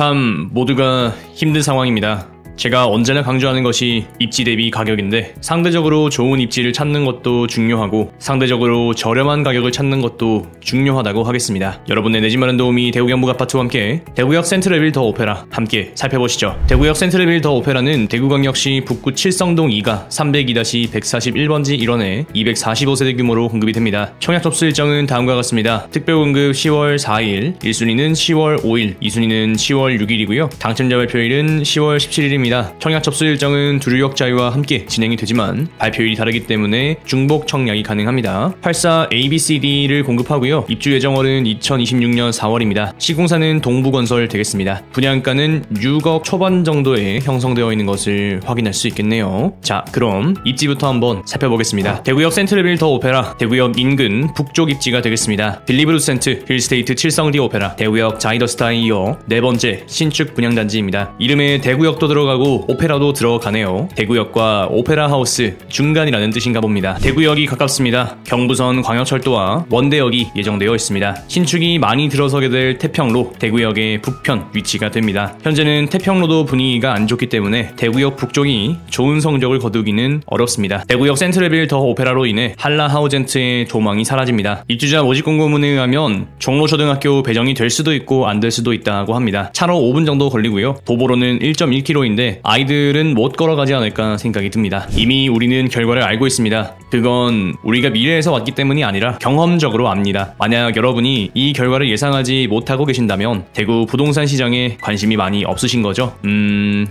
참 모두가 힘든 상황입니다. 제가 언제나 강조하는 것이 입지 대비 가격인데 상대적으로 좋은 입지를 찾는 것도 중요하고 상대적으로 저렴한 가격을 찾는 것도 중요하다고 하겠습니다. 여러분의 내 집 마련 도우미 대구역 무가파트와 함께 대구역 센트레빌 더 오페라 함께 살펴보시죠. 대구역 센트레빌 더 오페라는 대구광역시 북구 칠성동 2가 302-141번지 1원에 245세대 규모로 공급이 됩니다. 청약 접수 일정은 다음과 같습니다. 특별공급 10월 4일, 1순위는 10월 5일, 2순위는 10월 6일이고요. 당첨자 발표일은 10월 17일입니다. 청약 접수 일정은 두류역 자유와 함께 진행이 되지만 발표일이 다르기 때문에 중복 청약이 가능합니다. 84ABCD를 공급하고요. 입주 예정월은 2026년 4월입니다. 시공사는 동부건설 되겠습니다. 분양가는 6억 초반 정도에 형성되어 있는 것을 확인할 수 있겠네요. 자, 그럼 입지부터 한번 살펴보겠습니다. 대구역 센트레빌 더 오페라, 대구역 인근 북쪽 입지가 되겠습니다. 빌리브루 센트 힐스테이트 칠성 더 오페라, 대구역 자이더스타에 이어 네 번째 신축 분양단지입니다. 이름에 대구역도 들어가고 오페라도 들어가네요. 대구역과 오페라 하우스 중간이라는 뜻인가 봅니다. 대구역이 가깝습니다. 경부선 광역철도와 원대역이 예정되어 있습니다. 신축이 많이 들어서게 될 태평로 대구역의 북편 위치가 됩니다. 현재는 태평로도 분위기가 안 좋기 때문에 대구역 북쪽이 좋은 성적을 거두기는 어렵습니다. 대구역 센트레빌 더 오페라로 인해 한라하우젠트의 조망이 사라집니다. 입주자 모집 공고문에 의하면 종로초등학교 배정이 될 수도 있고 안 될 수도 있다고 합니다. 차로 5분 정도 걸리고요. 도보로는 1.1km인데 아이들은 못 걸어가지 않을까 생각이 듭니다. 이미 우리는 결과를 알고 있습니다. 그건 우리가 미래에서 왔기 때문이 아니라 경험적으로 압니다. 만약 여러분이 이 결과를 예상하지 못하고 계신다면 대구 부동산 시장에 관심이 많이 없으신 거죠?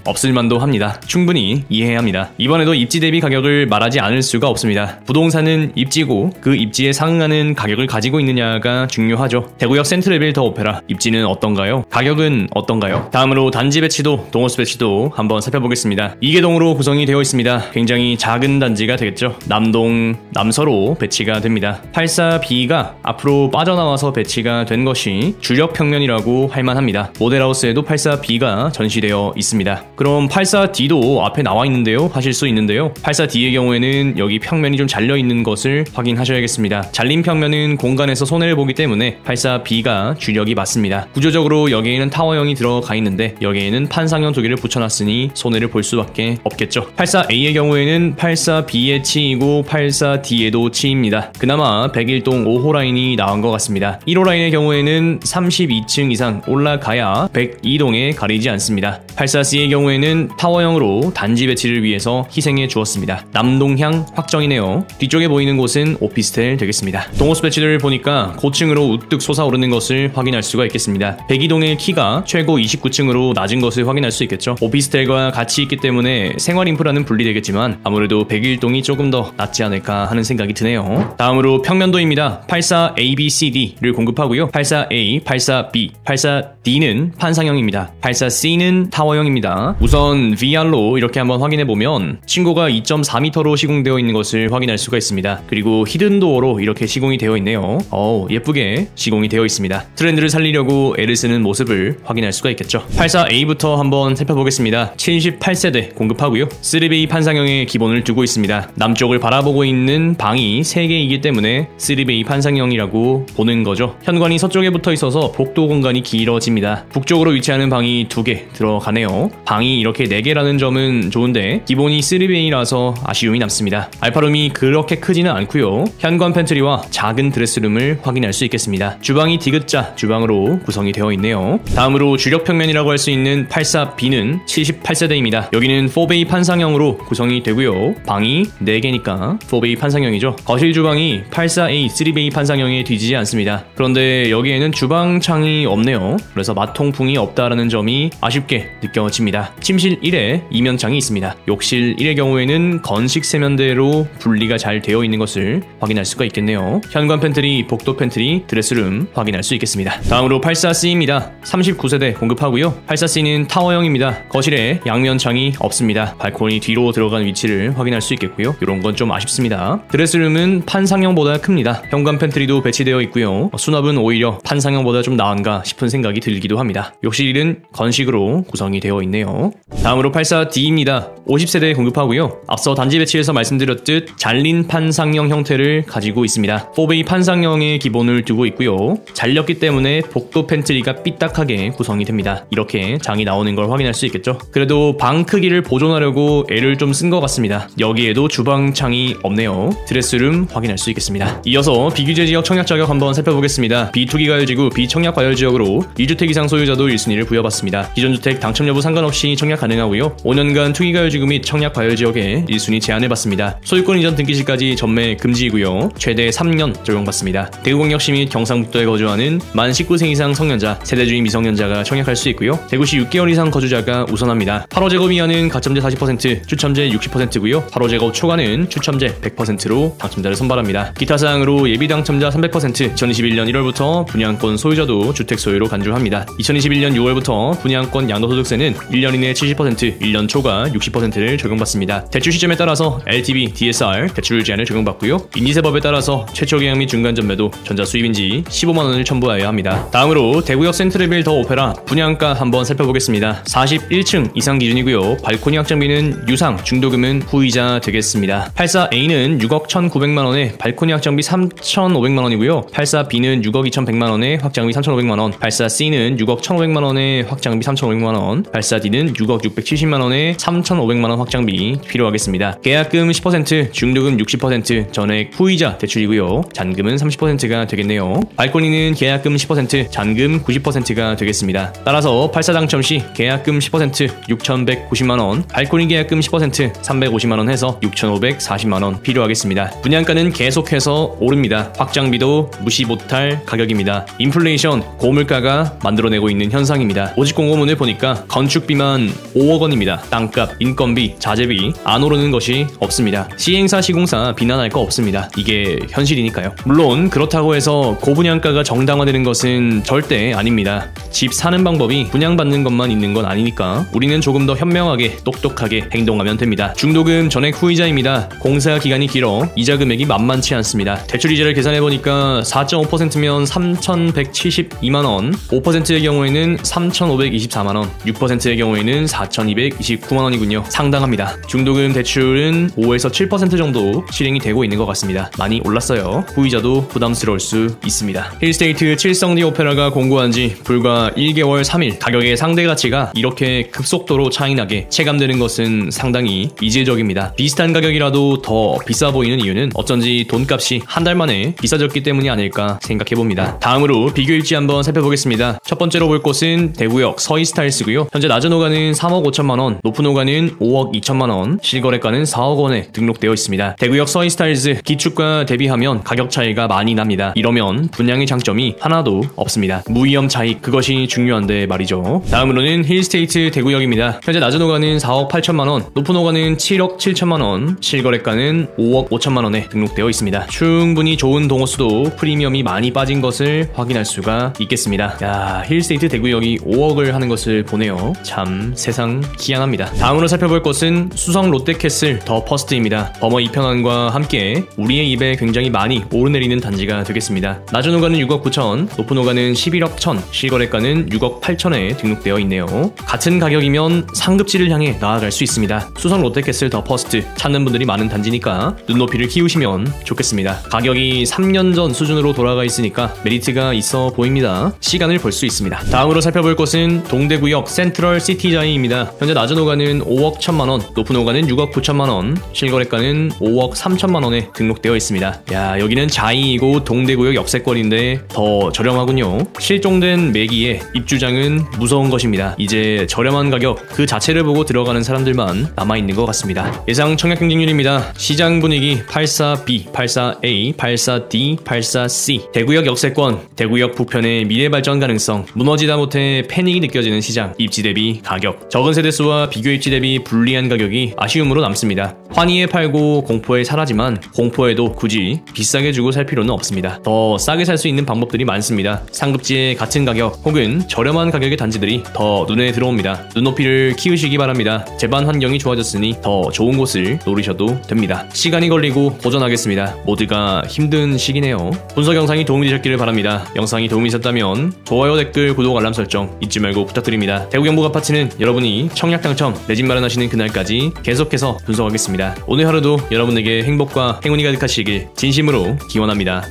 없을만도 합니다. 충분히 이해합니다. 이번에도 입지 대비 가격을 말하지 않을 수가 없습니다. 부동산은 입지고 그 입지에 상응하는 가격을 가지고 있느냐가 중요하죠. 대구역 센트레빌 더 오페라 입지는 어떤가요? 가격은 어떤가요? 다음으로 단지 배치도 동호수 배치도 한번 살펴보겠습니다. 2개동으로 구성이 되어 있습니다. 굉장히 작은 단지가 되겠죠. 남동, 남서로 배치가 됩니다. 84B가 앞으로 빠져나와서 배치가 된 것이 주력 평면이라고 할 만합니다. 모델하우스에도 84B가 전시되어 있습니다. 그럼 84D도 앞에 나와 있는데요? 하실 수 있는데요. 84D의 경우에는 여기 평면이 좀 잘려 있는 것을 확인하셔야겠습니다. 잘린 평면은 공간에서 손해를 보기 때문에 84B가 주력이 맞습니다. 구조적으로 여기에는 타워형이 들어가 있는데 여기에는 판상형 두 개를 붙여놨으니 손해를 볼 수밖에 없겠죠. 84A의 경우에는 84B의 치이고 84D에도 치입니다. 그나마 101동 5호 라인이 나온 것 같습니다. 1호 라인의 경우에는 32층 이상 올라가야 102동에 가리지 않습니다. 84C의 경우에는 타워형으로 단지 배치를 위해서 희생해 주었습니다. 남동향 확정이네요. 뒤쪽에 보이는 곳은 오피스텔 되겠습니다. 동호수 배치를 보니까 고층으로 우뚝 솟아오르는 것을 확인할 수가 있겠습니다. 102동의 키가 최고 29층으로 낮은 것을 확인할 수 있겠죠. 오피스텔 과 같이 있기 때문에 생활 인프라는 분리되겠지만 아무래도 101동이 조금 더 낫지 않을까 하는 생각이 드네요. 다음으로 평면도입니다. 84ABCD를 공급하고요. 84A, 84B, 84D는 판상형입니다. 84C는 타워형입니다. 우선 VR로 이렇게 한번 확인해보면 신고가 2.4m로 시공되어 있는 것을 확인할 수가 있습니다. 그리고 히든도어로 이렇게 시공이 되어 있네요. 어우, 예쁘게 시공이 되어 있습니다. 트렌드를 살리려고 애를 쓰는 모습을 확인할 수가 있겠죠. 84A부터 한번 살펴보겠습니다. 78세대 공급하고요. 3베이 판상형의 기본을 두고 있습니다. 남쪽을 바라보고 있는 방이 3개이기 때문에 3베이 판상형이라고 보는 거죠. 현관이 서쪽에 붙어 있어서 복도 공간이 길어집니다. 북쪽으로 위치하는 방이 2개 들어가네요. 방이 이렇게 4개라는 점은 좋은데 기본이 3베이라서 아쉬움이 남습니다. 알파룸이 그렇게 크지는 않고요. 현관 팬트리와 작은 드레스룸을 확인할 수 있겠습니다. 주방이 디귿자 주방으로 구성이 되어 있네요. 다음으로 주력 평면이라고 할 수 있는 84B는 78세대입니다. 여기는 4베이 판상형으로 구성이 되고요. 방이 4개니까 4베이 판상형이죠. 거실 주방이 84A 3베이 판상형에 뒤지지 않습니다. 그런데 여기에는 주방창이 없네요. 그래서 마통풍이 없다라는 점이 아쉽게 느껴집니다. 침실 1에 이면창이 있습니다. 욕실 1의 경우에는 건식 세면대로 분리가 잘 되어 있는 것을 확인할 수가 있겠네요. 현관 팬트리, 복도 팬트리, 드레스룸 확인할 수 있겠습니다. 다음으로 84C입니다. 39세대 공급하고요. 84C는 타워형입니다. 거실에 때문에 양면 창이 없습니다. 발코니 뒤로 들어간 위치를 확인할 수 있겠고요. 이런 건 좀 아쉽습니다. 드레스룸은 판상형보다 큽니다. 현관 팬트리도 배치되어 있고요. 수납은 오히려 판상형보다 좀 나은가 싶은 생각이 들기도 합니다. 욕실은 건식으로 구성이 되어 있네요. 다음으로 84D입니다. 50세대에 공급하고요. 앞서 단지 배치에서 말씀드렸듯 잘린 판상형 형태를 가지고 있습니다. 4베이 판상형의 기본을 두고 있고요. 잘렸기 때문에 복도 팬트리가 삐딱하게 구성이 됩니다. 이렇게 장이 나오는 걸 확인할 수 있겠죠. 그래도 방 크기를 보존하려고 애를 좀 쓴 것 같습니다. 여기에도 주방 창이 없네요. 드레스룸 확인할 수 있겠습니다. 이어서 비규제 지역 청약 자격 한번 살펴보겠습니다. B2기가열지구 비청약과열지역으로 2주택 이상 소유자도 1순위를 부여받습니다. 기존 주택 당첨 여부 상관없이 청약 가능하고요. 5년간 투기가열지구 및 청약과열지역에 1순위 제한해봤습니다. 소유권 이전 등기시까지 전매 금지이고요. 최대 3년 적용받습니다. 대구광역시 및 경상북도에 거주하는 만 19세 이상 성년자, 세대주의 미성년자가 청약할 수 있고요. 대구시 6개월 이상 거주자가 우선합니다. 8호제곱 이하는 가점제 40%, 추첨제 60%고요. 8호제곱 초과는 추첨제 100%로 당첨자를 선발합니다. 기타사항으로 예비 당첨자 300%, 2021년 1월부터 분양권 소유자도 주택 소유로 간주합니다. 2021년 6월부터 분양권 양도소득세는 1년 이내 70%, 1년 초과 60%를 적용받습니다. 대출 시점에 따라서 LTV, DSR, 대출 제한을 적용받고요. 인리세법에 따라서 최초계약 및 중간전매도 전자수입인지 15만원을 첨부하여야 합니다. 다음으로 대구역 센트레빌 더 오페라 분양가 한번 살펴보겠습니다. 41층 이상 기준이고요. 발코니 확장비는 유상, 중도금은 후이자 되겠습니다. 84A는 6억 1,900만원에 발코니 확장비 3,500만원이고요. 84B는 6억 2,100만원에 확장비 3,500만원, 84C는 6억 1,500만원에 확장비 3,500만원, 84D는 6억 670만원에 3,500만원 확장비 필요하겠습니다. 계약금 10%, 중도금 60%, 전액 후이자 대출이고요. 잔금은 30%가 되겠네요. 발코니는 계약금 10%, 잔금 90%가 되겠습니다. 따라서 84 당첨 시 계약금 10%, 6,190만원, 발코니 계약금 10%, 350만원 해서 6,540만원 필요하겠습니다. 분양가는 계속해서 오릅니다. 확장비도 무시 못할 가격입니다. 인플레이션, 고물가가 만들어내고 있는 현상입니다. 오직 공고문을 보니까 건축비만 5억원입니다. 땅값, 인건비, 자재비 안 오르는 것이 없습니다. 시행사, 시공사 비난할 거 없습니다. 이게 현실이니까요. 물론 그렇다고 해서 고분양가가 정당화되는 것은 절대 아닙니다. 집 사는 방법이 분양받는 것만 있는 건 아니니까 우리는 조금 더 현명하게 똑똑하게 행동하면 됩니다. 중도금 전액 후이자입니다. 공사 기간이 길어 이자 금액이 만만치 않습니다. 대출 이자를 계산해보니까 4.5%면 3,172만원, 5%의 경우에는 3,524만원, 6%의 경우에는 4,229만원이군요. 상당합니다. 중도금 대출은 5에서 7% 정도 실행이 되고 있는 것 같습니다. 많이 올랐어요. 후이자도 부담스러울 수 있습니다. 힐스테이트 칠성 더 오페라가 공고한 지 불과 1개월 3일 가격의 상대 가치가 이렇게 급속도로 차이나게 체감되는 것은 상당히 이질적입니다. 비슷한 가격이라도 더 비싸 보이는 이유는 어쩐지 돈값이 한 달 만에 비싸졌기 때문이 아닐까 생각해봅니다. 다음으로 비교 입지 한번 살펴보겠습니다. 첫 번째로 볼 곳은 대구역 서이스타일스고요. 현재 낮은 호가는 3억 5천만원, 높은 호가는 5억 2천만원, 실거래가는 4억원에 등록되어 있습니다. 대구역 서이스타일스 기축과 대비하면 가격 차이가 많이 납니다. 이러면 분양의 장점이 하나도 없습니다. 무위험 차익, 그것이 중요한데 말이죠. 다음으로는 힐스테이트 대구역입니다. 현재 낮은 호가는 4억 8천만원, 높은 호가는 7억 7천만원, 실거래가는 5억 5천만원에 등록되어 있습니다. 충분히 좋은 동호수도 프리미엄이 많이 빠진 것을 확인할 수가 있겠습니다. 야, 힐스테이트 대구역이 5억을 하는 것을 보네요. 참 세상 기양합니다. 다음으로 살펴볼 것은 수성 롯데캐슬 더 퍼스트입니다. 범어 이평안과 함께 우리의 입에 굉장히 많이 오르내리는 단지가 되겠습니다. 낮은 호가는 6억 9천, 높은 호가는 11억 1천, 실거래가는 6억 8천에 등록되어 있네요. 같은 가격이면 상급지를 향해 나아갈 수 있습니다. 수성 롯데캐슬 더 퍼스트 찾는 분들이 많은 단지니까 눈높이를 키우시면 좋겠습니다. 가격이 3년 전 수준으로 돌아가 있으니까 메리트가 있어 보입니다. 시간을 볼 수 있습니다. 다음으로 살펴볼 것은 동대구역 센트럴 시티자이입니다. 현재 낮은 호가는 5억 1천만원, 높은 호가는 6억 9천만원, 실거래가는 5억 3천만원에 등록되어 있습니다. 야, 여기는 자이이고 동대구역 역세권인데 더 저렴하군요. 실종된 매기에 입주장은 무서운 것입니다. 이제 저렴한 가격 그 자체를 보고 들어가는 사람들만 남아있는 것 같습니다. 예상 청약 경쟁률입니다. 시장 분위기 84B, 84A, 84D, 84C. 대구역 역세권, 대구역 부편의 미래 발전 가능성, 무너지다 못해 패닉이 느껴지는 시장, 입지 대비 가격, 적은 세대수와 비교 입지 대비 불리한 가격이 아쉬움으로 남습니다. 환희에 팔고 공포에 사라지만 공포에도 굳이 비싸게 주고 살 필요는 없습니다. 더 싸게 살 수 있는 방법들이 많습니다. 상급지의 같은 가격 혹은 저렴한 가격의 단지들이 더 눈에 들어옵니다. 눈 눈높이를 키우시기 바랍니다. 제반 환경이 좋아졌으니 더 좋은 곳을 노리셔도 됩니다. 시간이 걸리고 고전하겠습니다. 모두가 힘든 시기네요. 분석 영상이 도움이 되셨기를 바랍니다. 영상이 도움이 되셨다면 좋아요, 댓글, 구독, 알람 설정 잊지 말고 부탁드립니다. 대구경북 아파트는 여러분이 청약 당첨, 내 집 마련하시는 그날까지 계속해서 분석하겠습니다. 오늘 하루도 여러분에게 행복과 행운이 가득하시길 진심으로 기원합니다.